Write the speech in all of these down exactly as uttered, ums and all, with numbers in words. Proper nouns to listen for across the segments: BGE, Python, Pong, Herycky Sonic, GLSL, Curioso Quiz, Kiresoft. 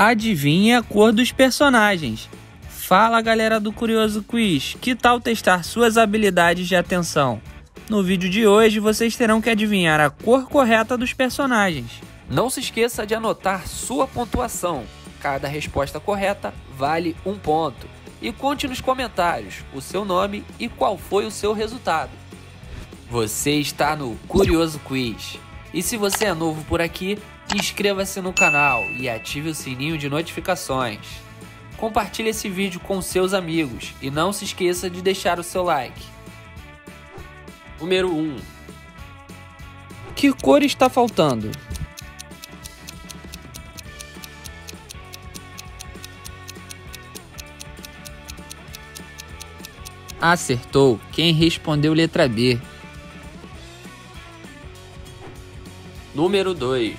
adivinha a cor dos personagens. Fala, galera do Curioso Quiz, que tal testar suas habilidades de atenção? No vídeo de hoje vocês terão que adivinhar a cor correta dos personagens. Não se esqueça de anotar sua pontuação. Cada resposta correta vale um ponto. E conte nos comentários o seu nome e qual foi o seu resultado. Você está no Curioso Quiz. E se você é novo por aqui, inscreva-se no canal e ative o sininho de notificações. Compartilhe esse vídeo com seus amigos e não se esqueça de deixar o seu like. Número um. Que cor está faltando? Acertou quem respondeu letra B. Número dois.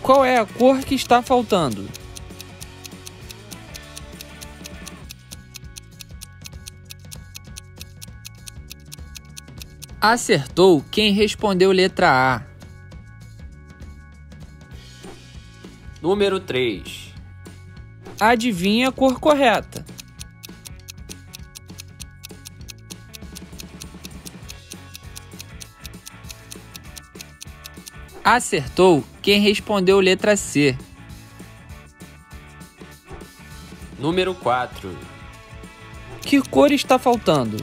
Qual é a cor que está faltando? Acertou quem respondeu letra A. Número três. Adivinha a cor correta. Acertou quem respondeu letra C. Número quatro. Que cor está faltando?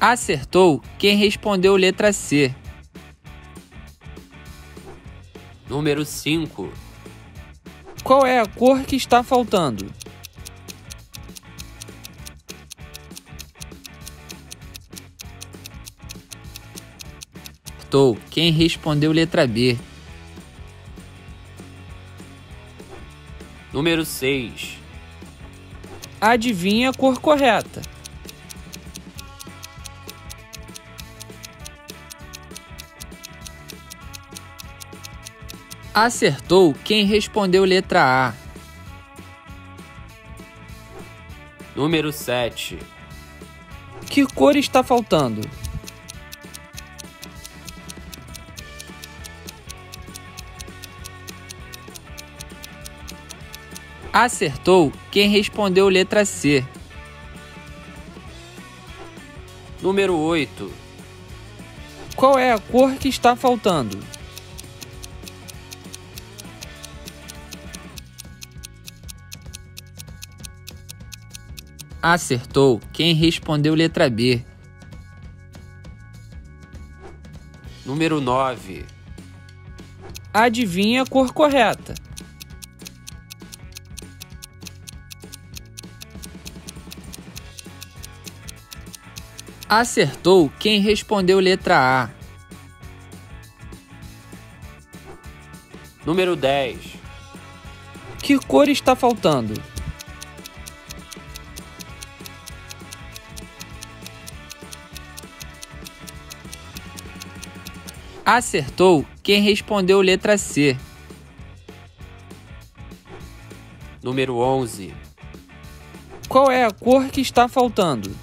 Acertou quem respondeu letra C. Número cinco. Qual é a cor que está faltando? Quem respondeu letra B. Número seis. Adivinha a cor correta. Acertou quem respondeu letra A. Número sete. Que cor está faltando? Acertou quem respondeu letra C. Número oito. Qual é a cor que está faltando? Acertou quem respondeu letra B. Número nove. Adivinha a cor correta. Acertou quem respondeu letra A. Número dez. Que cor está faltando? Acertou quem respondeu letra C. Número onze. Qual é a cor que está faltando?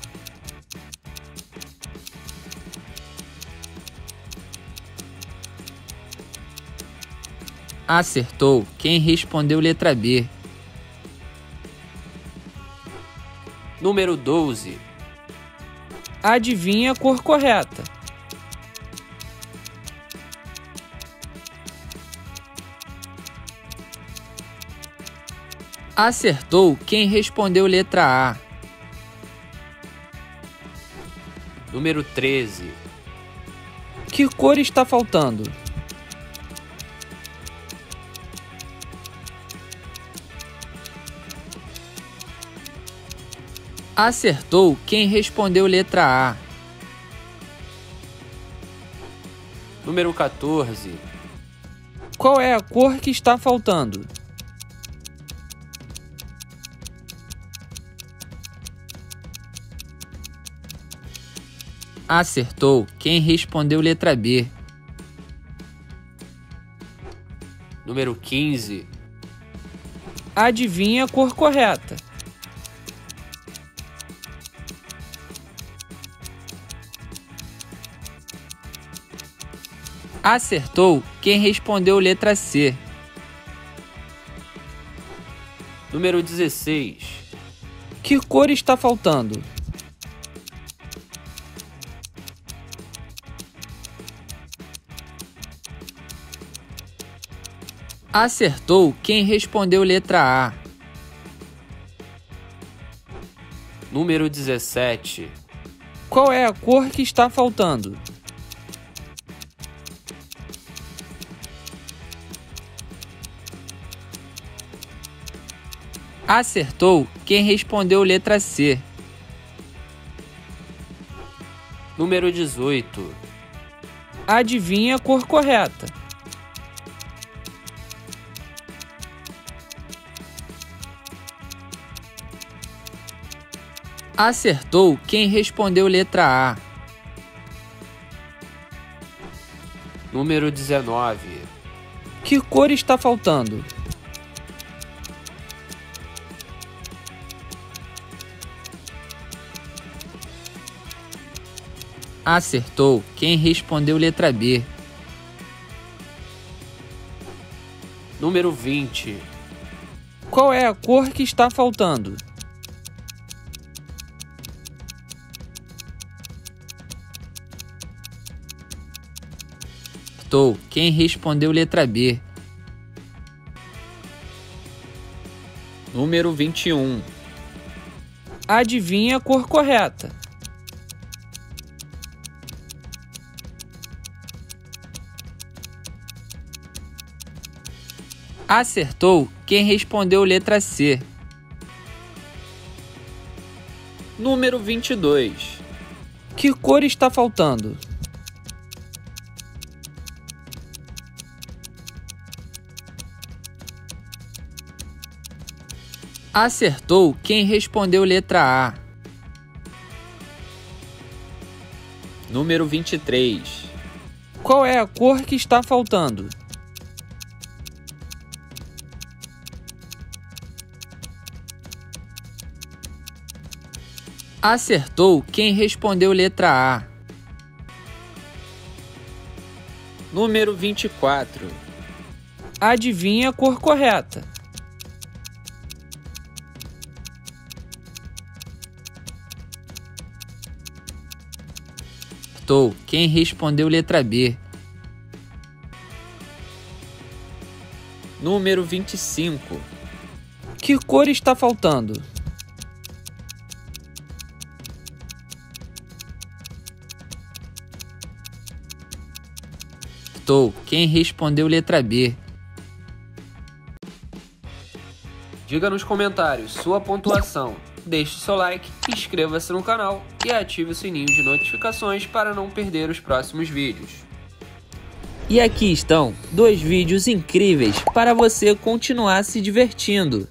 Acertou quem respondeu letra B. Número doze. Adivinha a cor correta. Acertou quem respondeu letra A. Número treze. Que cor está faltando? Acertou quem respondeu letra A. Número quatorze. Qual é a cor que está faltando? Acertou quem respondeu letra B. Número quinze. Adivinha a cor correta. Acertou quem respondeu letra C. Número dezesseis. Que cor está faltando? Acertou quem respondeu letra A. Número dezessete. Qual é a cor que está faltando? Acertou quem respondeu letra C. Número dezoito. Adivinha a cor correta. Acertou quem respondeu letra A. Número dezenove. Que cor está faltando? Acertou quem respondeu letra B. Número vinte. Qual é a cor que está faltando? Quem respondeu letra B. Número vinte e um. Adivinha a cor correta. Acertou quem respondeu letra C. Número vinte e dois. Que cor está faltando? Acertou quem respondeu letra A. Número vinte e três. Qual é a cor que está faltando? Acertou quem respondeu letra A. Número vinte e quatro. Adivinha a cor correta. Quem respondeu letra B. Número vinte e cinco. Que cor está faltando? Quem respondeu letra B. Diga nos comentários sua pontuação. Deixe seu like, inscreva-se no canal e ative o sininho de notificações para não perder os próximos vídeos. E aqui estão dois vídeos incríveis para você continuar se divertindo.